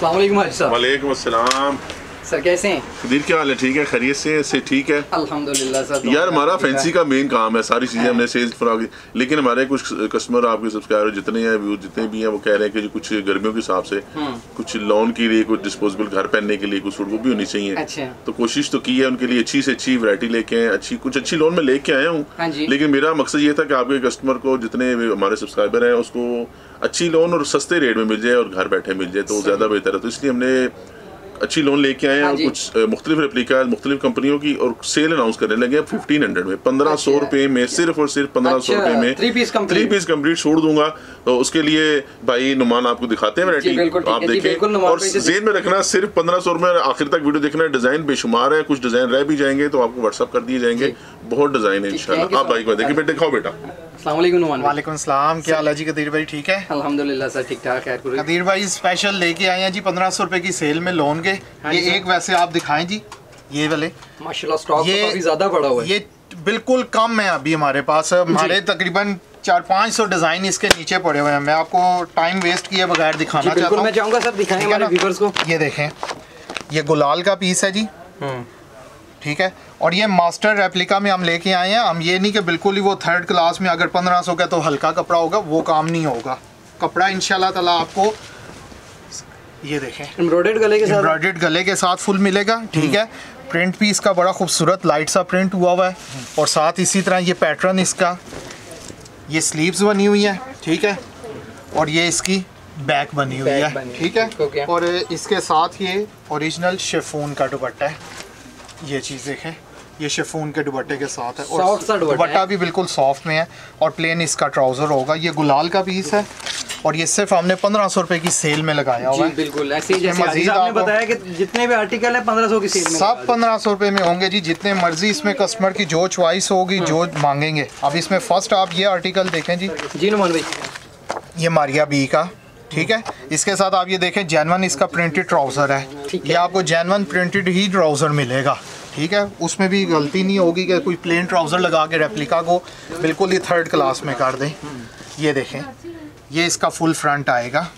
अस्सलाम वालेकुम हाजी साहब। वालेकुम अस्सलाम। सर कैसे हैं? खदीर क्या हाल है? ठीक है, खैरियत से ठीक है अल्हम्दुलिल्लाह सर। यार हमारा फैंसी का मेन काम है, सारी चीज़ें हमने सेल्स फराग, लेकिन हमारे कुछ कस्टमर आपके सब्सक्राइबर जितने हैं व्यूज जितने भी हैं वो कह रहे हैं कि कुछ गर्मियों के हिसाब से कुछ लॉन के लिए, कुछ डिस्पोजेबल घर पहनने के लिए कुछ सूट वो भी होनी चाहिए। तो कोशिश तो की है उनके लिए अच्छी से अच्छी वैरायटी लेके आए, अच्छी कुछ अच्छी लॉन में लेके आया हूँ। लेकिन मेरा मकसद ये था कि आपके कस्टमर को जितने हमारे सब्सक्राइबर हैं उसको अच्छी लोन और सस्ते रेट में मिल जाए और घर बैठे मिल जाए तो ज़्यादा बेहतर है। तो इसलिए हमने अच्छी लोन लेके आए और कुछ मुख्तलिफ रेप्लिका मुख्तलिफ कंपनियों की और सेल अनाउंस करने लगे 1500 में, 1500 रुपए में, सिर्फ और सिर्फ 1500 रुपए में 3 पीस कंप्लीट छोड़ दूंगा। तो उसके लिए भाई नुमान आपको दिखाते हैं वैरायटी, आप देखें और जेन में रखना सिर्फ 1500 में आखिर तक वीडियो देखना। डिजाइन बेशुमार है, कुछ डिजाइन रह भी जाएंगे तो आपको व्हाट्सअप कर दिए जाएंगे, बहुत डिजाइन है इंशाल्लाह। आप भाई को देखिए, बेटा दिखाओ बेटा। वालेकुम सलाम, क्या हाल है जी कदीर भाई? ठीक है अल्हम्दुलिल्लाह सर, ठीक ठाक है। कदीर भाई स्पेशल लेके आए हैं जी 1500 रुपए की सेल में लोन के। ये एक वैसे आप दिखाएं जी, ये वाले माशाल्लाह स्टॉक काफी ज्यादा बड़ा हुआ है, ये बिल्कुल कम है अभी हमारे पास। हमारे तकरीबन 400-500 डिजाइन इसके नीचे पड़े हुए हैं। मैं आपको टाइम वेस्ट किए बगैर दिखाना चाहता हूं। मैं चाहूंगा सर दिखाएं हमारे व्यूअर्स को। ये देखें, ये गुलाल का पीस है जी, ठीक है। और ये मास्टर रेप्लिका में हम लेके आए हैं। हम ये नहीं कि बिल्कुल ही वो थर्ड क्लास में अगर 1500 का तो हल्का कपड़ा होगा, वो काम नहीं होगा। कपड़ा इंशाल्लाह ताला आपको ये देखें एम्ब्रॉयडर्ड गले के साथ फुल मिलेगा, ठीक है। प्रिंट भी इसका बड़ा खूबसूरत लाइट सा प्रिंट हुआ हुआ है और साथ इसी तरह ये पैटर्न इसका, ये स्लीव्स बनी हुई है, ठीक है। और ये इसकी बैक बनी हुई है, ठीक है। और इसके साथ ये ओरिजिनल शिफॉन का दुपट्टा है, ये चीज़ देखें, ये शिफॉन के दुपट्टे के साथ है और दुपट्टा भी बिल्कुल सॉफ्ट में है और प्लेन इसका ट्राउज़र होगा। ये गुलाल का पीस है और ये सिर्फ हमने 1500 रुपए की सेल में लगाया हुआ है। बिल्कुल ऐसे ही जैसे मजीद आपने बताया कि जितने भी आर्टिकल है 1500 की सेल में सब 1500 रुपए में होंगे जी। जितने मर्जी इसमें कस्टमर की जो चॉइस होगी जो मांगेंगे। अब इसमें फर्स्ट आप ये आर्टिकल देखें जी, जी नुमान भाई, ये मारिया बी का, ठीक है। इसके साथ आप ये देखें जेनवन इसका प्रिंटेड ट्राउज़र है, ये आपको जेनवन प्रिंटेड ही ट्राउज़र मिलेगा, ठीक है। उसमें भी गलती नहीं होगी कि कोई प्लेन ट्राउज़र लगा के रेप्लिका को बिल्कुल ही थर्ड क्लास में कर दें। ये देखें, ये इसका फुल फ्रंट आएगा,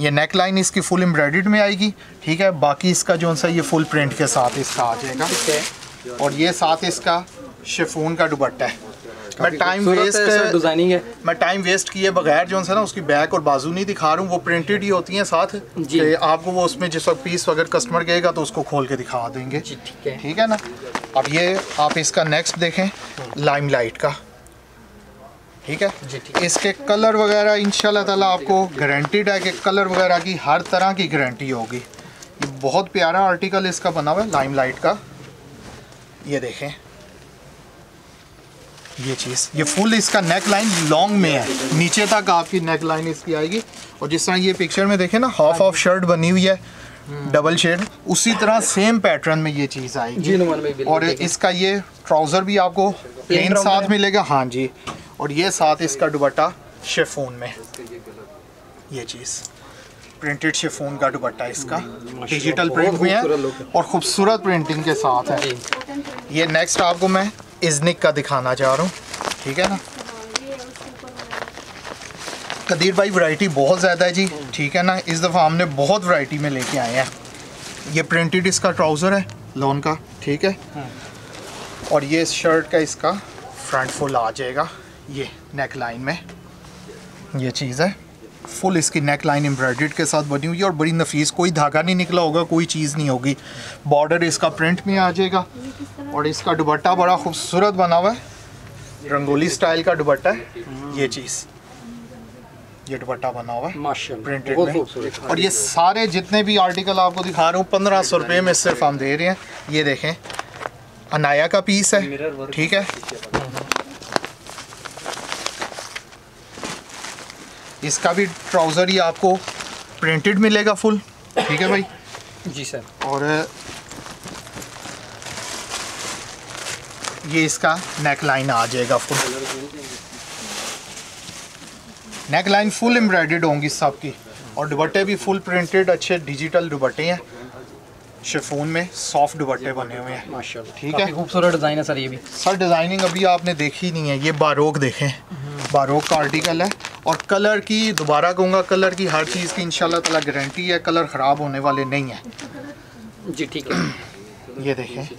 ये नेक लाइन इसकी फुल एम्ब्रॉयडर्ड में आएगी, ठीक है। बाकी इसका जो सा ये फुल प्रिंट के साथ इसका आ जाएगा और ये साथ इसका शिफॉन का दुपट्टा है। मैं टाइम वेस्ट किए बगैर जो है ना उसकी बैक और बाजू नहीं दिखा रहा हूँ, वो प्रिंटेड ही होती हैं साथ जी। आपको वो उसमें जिस वक्त पीस अगर कस्टमर कहेगा तो उसको खोल के दिखा देंगे, ठीक है ना। अब ये आप इसका नेक्स्ट देखें लाइमलाइट का, ठीक है जी, ठीक। इसके कलर वगैरह इंशाल्लाह ताला आपको गारंटीड है कि कलर वगैरह की हर तरह की गारंटी होगी। ये बहुत प्यारा आर्टिकल इसका बना हुआ है लाइमलाइट का, ये देखें ये चीज़, ये फुल इसका नेक लाइन लॉन्ग में है, नीचे तक आपकी नेक लाइन इसकी आएगी। और जिस तरह ये पिक्चर में देखें ना हाफ ऑफ शर्ट बनी हुई है डबल शेड, उसी तरह सेम पैटर्न में ये चीज़ आएगी। और इसका ये ट्राउज़र भी आपको प्लेन साथ मिलेगा, हाँ जी। और ये साथ इसका दुपट्टा शिफॉन में, ये चीज़ प्रिंटेड शिफॉन का दुपट्टा इसका डिजिटल प्रिंट में है और खूबसूरत प्रिंटिंग के साथ है। ये नेक्स्ट आपको मैं इज़निक का दिखाना चाह रहा हूँ, ठीक है ना कदीर भाई। वैरायटी बहुत ज़्यादा है जी, ठीक है ना। इस दफ़ा हमने बहुत वैरायटी में लेके आए हैं। ये प्रिंटेड इसका ट्राउज़र है लॉन का, ठीक है। और ये शर्ट का इसका फ्रंट फुल आ जाएगा, ये नेक लाइन में ये चीज़ है, फुल इसकी नेक लाइन एम्ब्रॉयडर्ड के साथ बनी हुई है और बड़ी नफीस, कोई धागा नहीं निकला होगा, कोई चीज़ नहीं होगी। बॉर्डर इसका प्रिंट में आ जाएगा और इसका दुपट्टा बड़ा खूबसूरत बना हुआ है, रंगोली स्टाइल का दुपट्टा है ये चीज़, ये दुपट्टा बना हुआ है प्रिंटेड में। और ये सारे जितने भी आर्टिकल आपको दिखा रहा हूँ 1500 रुपये में सिर्फ हम दे रहे हैं। ये देखें अनाया का पीस है, ठीक है। इसका भी ट्राउज़र ही आपको प्रिंटेड मिलेगा फुल, ठीक है भाई जी सर। और ये इसका नेक लाइन आ जाएगा full, neck line full embroidered होंगी सब की और दुपट्टे भी फुल प्रिंटेड अच्छे डिजिटल दुपट्टे हैं शिफॉन में, सॉफ्ट दुपट्टे बने हुए हैं माशाल्लाह, ठीक है। खूबसूरत डिज़ाइन है सर ये भी। सर डिज़ाइनिंग अभी आपने देखी नहीं है। ये बारोक देखें, बारोक का आर्टिकल है और कलर की दोबारा कहूँगा, कलर की हर चीज़ की इंशाल्लाह ताला गारंटी है, कलर ख़राब होने वाले नहीं है जी। ठीक है, ये देखें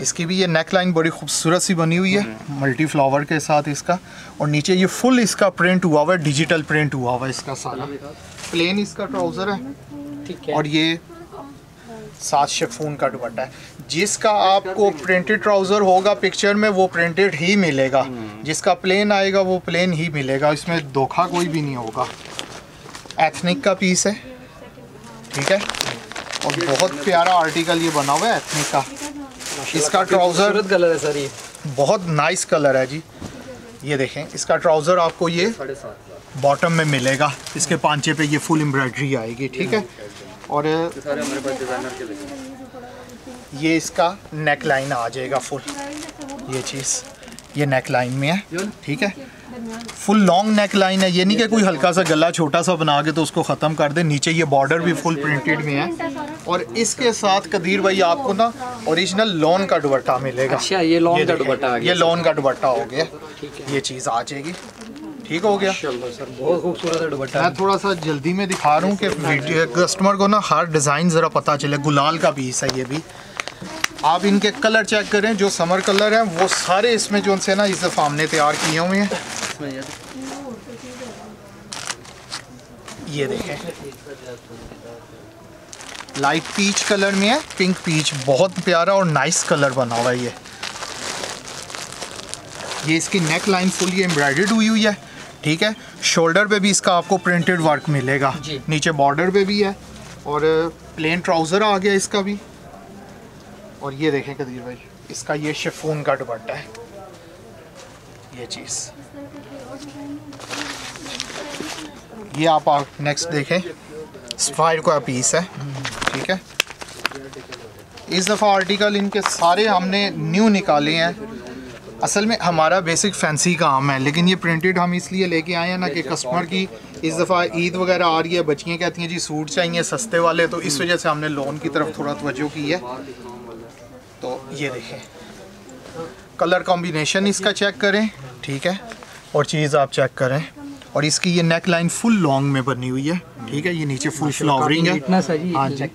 इसकी भी ये नेक लाइन बड़ी खूबसूरत सी बनी हुई है मल्टी फ्लावर के साथ इसका, और नीचे ये फुल इसका प्रिंट हुआ हुआ है, डिजिटल प्रिंट हुआ हुआ है इसका सारा। प्लेन इसका ट्राउज़र है ठीक है, और ये साथ शिफॉन का दुपट्टा है। जिसका आपको प्रिंटेड ट्राउज़र होगा पिक्चर में वो प्रिंटेड ही मिलेगा, जिसका प्लेन आएगा वो प्लेन ही मिलेगा, इसमें धोखा कोई भी नहीं होगा। एथनिक का पीस है ठीक है, और बहुत प्यारा आर्टिकल ये बना हुआ है एथनिक का। इसका ट्राउज़र कलर है सर, ये बहुत नाइस कलर है जी। ये देखें इसका ट्राउज़र आपको ये बॉटम में मिलेगा, इसके पांचे पे ये फुल एम्ब्रॉयडरी आएगी ठीक है। और ये इसका नेक लाइन आ जाएगा फुल, ये चीज़ ये नेक लाइन में है ठीक है, फुल लॉन्ग नेक लाइन है। ये नहीं कि कोई हल्का सा गला छोटा सा बना के तो उसको ख़त्म कर दे। नीचे ये बॉर्डर भी फुल प्रिंटेड में है, और इसके साथ कदीर भाई आपको ना ओरिजिनल लॉन का दुपट्टा मिलेगा। अच्छा ये लॉन का दुपट्टा आ गया, ये लॉन का दुपट्टा हो गया ठीक है, ये चीज़ आ जाएगी ठीक हो गया सर। बहुत खूबसूरत है दुपट्टा। मैं थोड़ा सा जल्दी में दिखा रहा हूँ कि कस्टमर को ना हर डिज़ाइन ज़रा पता चले। गुलाल का पीस है ये भी, आप इनके कलर चेक करें, जो समर कलर हैं वो सारे इसमें जो उनसे ना इस दफ़ा हमने तैयार किए हुए हैं। ये देखें लाइट पीच कलर में है, पिंक पीच, बहुत प्यारा और नाइस कलर बना हुआ है ये। इसकी नेक लाइन फुल ये एम्ब्रॉयडर्ड हुई हुई है ठीक है। शोल्डर पे भी इसका आपको प्रिंटेड वर्क मिलेगा, नीचे बॉर्डर पे भी है, और प्लेन ट्राउज़र आ गया इसका भी। और ये देखें कदीर भाई इसका ये शिफॉन का दुपट्टा है, ये चीज़ ये आप नेक्स्ट देखें स्पायर का पीस है ठीक है। इस दफ़ा आर्टिकल इनके सारे हमने न्यू निकाले हैं। असल में हमारा बेसिक फैंसी काम है, लेकिन ये प्रिंटेड हम इसलिए लेके आए हैं ना कि कस्टमर की इस दफ़ा ईद वगैरह आ रही है, बच्चियाँ कहती हैं जी सूट चाहिए सस्ते वाले, तो इस वजह से हमने लॉन की तरफ थोड़ा तवज्जो की है। तो ये देखें कलर कॉम्बिनेशन इसका चेक करें ठीक है, और चीज़ आप चेक करें। और इसकी ये नेक लाइन फुल लॉन्ग में बनी हुई है ठीक है, ये नीचे फुल फ्लावरिंग है। हाँ जी,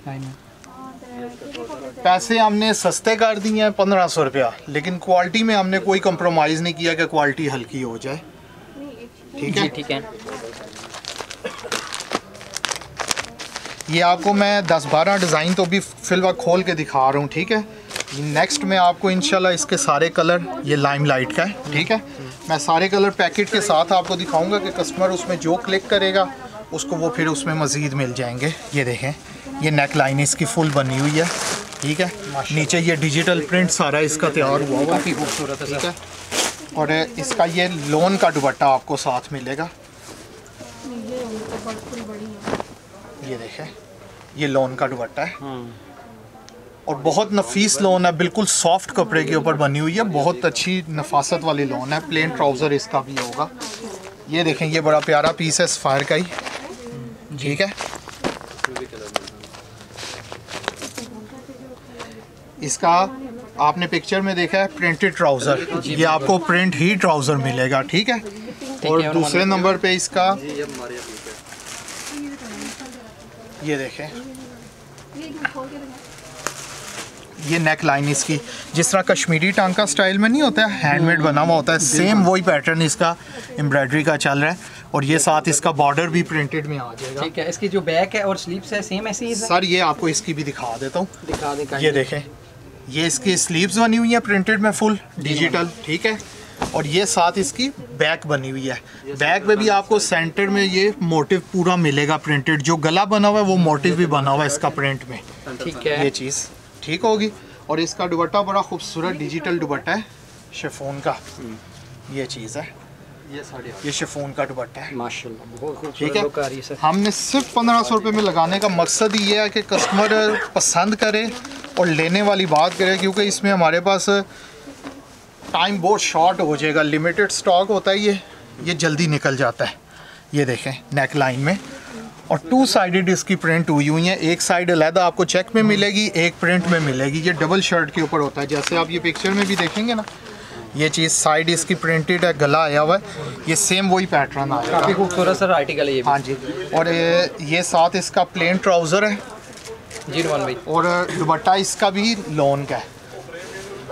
पैसे हमने सस्ते कर दिए हैं 1500 रुपया, लेकिन क्वालिटी में हमने कोई कंप्रोमाइज़ नहीं किया कि क्वालिटी हल्की हो जाए ठीक है ठीक है। ये आपको मैं 10-12 डिज़ाइन तो भी फिलहाल खोल के दिखा रहा हूँ ठीक है। नेक्स्ट में आपको इंशाल्लाह इसके सारे कलर, ये लाइमलाइट का है ठीक है, मैं सारे कलर पैकेट के साथ आपको दिखाऊंगा कि कस्टमर उसमें जो क्लिक करेगा उसको वो फिर उसमें मज़ीद मिल जाएंगे। ये देखें ये नेक लाइन इसकी फुल बनी हुई है ठीक है, नीचे ये डिजिटल प्रिंट सारा इसका तैयार हुआ हुआ है खूबसूरत ठीक है। और इसका ये लॉन का दुपट्टा आपको साथ मिलेगा, ये देखें ये लॉन का दुपट्टा है, और बहुत नफीस लॉन है, बिल्कुल सॉफ्ट कपड़े के ऊपर बनी हुई है, बहुत अच्छी नफासत वाली लॉन है। प्लेन ट्राउज़र इसका भी होगा। ये देखें ये बड़ा प्यारा पीस है सफ़ायर का ही ठीक है। इसका आपने पिक्चर में देखा है प्रिंटेड ट्राउज़र, ये आपको प्रिंट ही ट्राउज़र मिलेगा ठीक है। और दूसरे नंबर पे इसका ये देखें ये नेक लाइन इसकी, जिस तरह कश्मीरी टांका स्टाइल में नहीं होता है, हैंडमेड बना हुआ होता है, सेम वही पैटर्न इसका एम्ब्रॉयडरी का चल रहा है। और ये साथ इसका बॉर्डर भी प्रिंटेड में आ जाएगा ठीक है। इसकी जो बैक है और स्लीव्स है सेम ऐसी ही सर, ये आपको इसकी भी दिखा देता हूँ, दिखा दें। ये देखें ये इसकी स्लीव्स बनी हुई है प्रिंटेड में फुल डिजिटल ठीक है, और ये साथ इसकी बैक बनी हुई है। बैक में भी आपको सेंटर में ये मोटिव पूरा मिलेगा प्रिंटेड, जो गला बना हुआ है वो मोटिव भी बना हुआ है इसका प्रिंट में ठीक है, ये चीज़ ठीक होगी। और इसका दुपट्टा बड़ा खूबसूरत डिजिटल दुपट्टा है शिफॉन का, ये चीज़ है ये शिफॉन का दुपट्टा है माशाल्लाह बहुत खूबसूरत है। हमने सिर्फ 1500 रुपये में लगाने का मकसद ये है कि कस्टमर पसंद करे और लेने वाली बात करे, क्योंकि इसमें हमारे पास टाइम बहुत शॉर्ट हो जाएगा, लिमिटेड स्टॉक होता है, ये जल्दी निकल जाता है। ये देखें नेक लाइन में, और 2 साइडेड इसकी प्रिंट हुई हुई है, एक साइड अलहदा आपको चेक में मिलेगी, एक प्रिंट में मिलेगी। ये डबल शर्ट के ऊपर होता है, जैसे आप ये पिक्चर में भी देखेंगे ना, ये चीज़ साइड इसकी प्रिंटेड है, गला आया हुआ है, ये सेम वही पैटर्न आया, काफ़ी खूबसूरत सर आर्टिकल है ये। हाँ जी, और ये साथ इसका प्लेन ट्राउज़र है 01 भाई, और दुपट्टा इसका भी लॉन का है।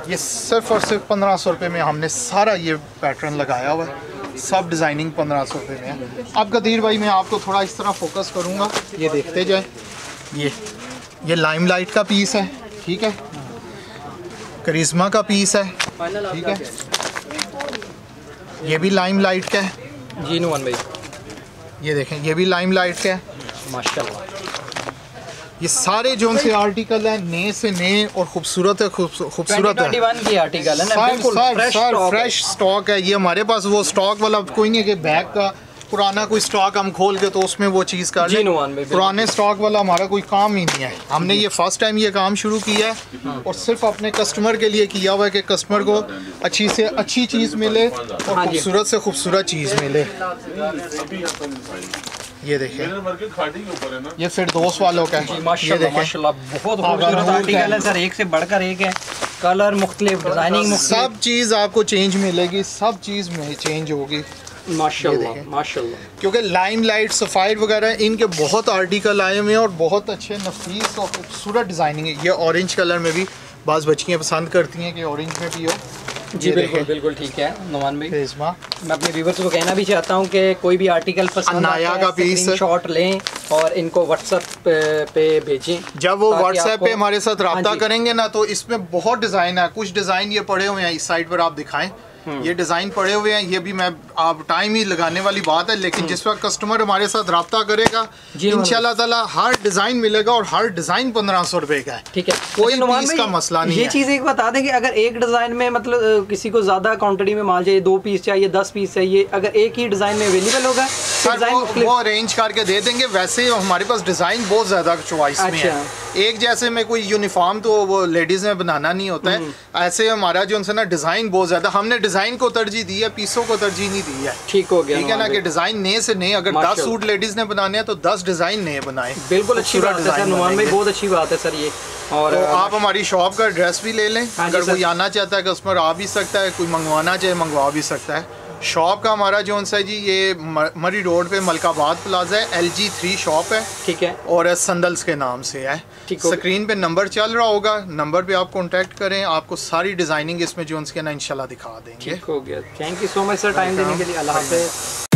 ये सिर्फ और सिर्फ 1500 रुपये में हमने सारा ये पैटर्न लगाया हुआ है, सब डिज़ाइनिंग 1500 रुपये में है। अब गदीर भाई मैं आपको थोड़ा इस तरह फोकस करूँगा, ये देखते जाए, ये लाइमलाइट का पीस है, ठीक है, करिश्मा का पीस है, ठीक है, ये भी लाइमलाइट का है जी नुमान भाई, ये देखें ये भी लाइमलाइट का है माशाल्लाह। ये सारे जो से आर्टिकल हैं नए से नए और खूबसूरत है, खूबसूरत है, फ्रेश स्टॉक है। ये हमारे पास वो स्टॉक वाला कोई नहीं है कि बैग का पुराना कोई स्टॉक हम खोल के तो उसमें वो चीज़ कर लें, पुराने स्टॉक वाला हमारा कोई काम ही नहीं है। हमने ये फर्स्ट टाइम ये काम शुरू किया है और सिर्फ अपने कस्टमर के लिए किया हुआ है कि कस्टमर को अच्छी से अच्छी चीज़ मिले और खूबसूरत से खूबसूरत चीज़ मिले। ये देखिए ये फिरदौस वालों का है, माशाल्लाह बहुत खूबसूरत आर्टिकल है सर, एक से बढ़कर एक है, कलर मुख्तलिफ, डिज़ाइनिंग, सब चीज़ आपको चेंज मिलेगी, सब चीज़ में चेंज होगी माशाल्लाह माशाल्लाह, क्योंकि लाइमलाइट, सफ़ायर वगैरह इनके बहुत आर्टिकल आए हुए हैं और बहुत अच्छे नफीस और खूबसूरत डिज़ाइनिंग है। ये ऑरेंज कलर में भी बाज़ बच्चियाँ पसंद करती हैं कि ऑरेंज में भी हो जी, बिल्कुल बिल्कुल ठीक है नुमान भाई। मैं अपने व्यूअर्स को कहना भी चाहता हूँ कि कोई भी आर्टिकल पसंद आया का पीस शॉट लें और इनको व्हाट्सएप पे भेजें। जब वो व्हाट्सएप पे हमारे साथ रब्ता करेंगे ना तो इसमें बहुत डिज़ाइन है, कुछ डिज़ाइन ये पड़े हुए हैं इस साइड पर, आप दिखाएँ ये डिज़ाइन पड़े हुए हैं, ये भी मैं आप टाइम ही लगाने वाली बात है, लेकिन जिस वक्त कस्टमर हमारे साथ रब्ता करेगा इंशाल्लाह ताला हर डिज़ाइन मिलेगा और हर डिज़ाइन 1500 रुपये का है, ठीक है, कोई पीस का मसला नहीं है। ये चीज़ एक बता दें कि अगर एक डिज़ाइन में मतलब किसी को ज़्यादा क्वान्टिटी में माल चाहिए, 2 पीस चाहिए, 10 पीस चाहिए, अगर एक ही डिज़ाइन में अवेलेबल होगा वो अरेंज करके दे देंगे। वैसे हमारे पास डिज़ाइन बहुत ज़्यादा चॉइस में है, एक जैसे में कोई यूनिफॉर्म तो वो लेडीज़ में बनाना नहीं होता है, ऐसे हमारा जो उनसे ना डिज़ाइन बहुत ज़्यादा, हमने डिज़ाइन को तरजीह दी है, पीसों को तरजीह नहीं दी है। ठीक हो गया, ठीक है ना, कि डिज़ाइन नए से नए, अगर 10 सूट लेडीज़ ने बनाने हैं तो 10 डिज़ाइन नए बनाएं। बिल्कुल अच्छी बात है नुमान भाई, बहुत अच्छी बात है सर ये। और तो आप हमारी शॉप का एड्रेस भी ले लें, अगर कोई आना चाहता है कस्टमर आ भी सकता है, कोई मंगवाना चाहे मंगवा भी सकता है। शॉप का हमारा जो है जी ये मरी रोड पे मलकाबाद प्लाजा है, LG 3 शॉप है, ठीक है, और संदल्स के नाम से है। स्क्रीन पे नंबर चल रहा होगा, नंबर पे आप कांटेक्ट करें, आपको सारी डिजाइनिंग इसमें जो है ना इंशाल्लाह दिखा देंगे। ठीक हो गया, thank you so much sir time देने के लिए, अल्लाह हाफ़िज़।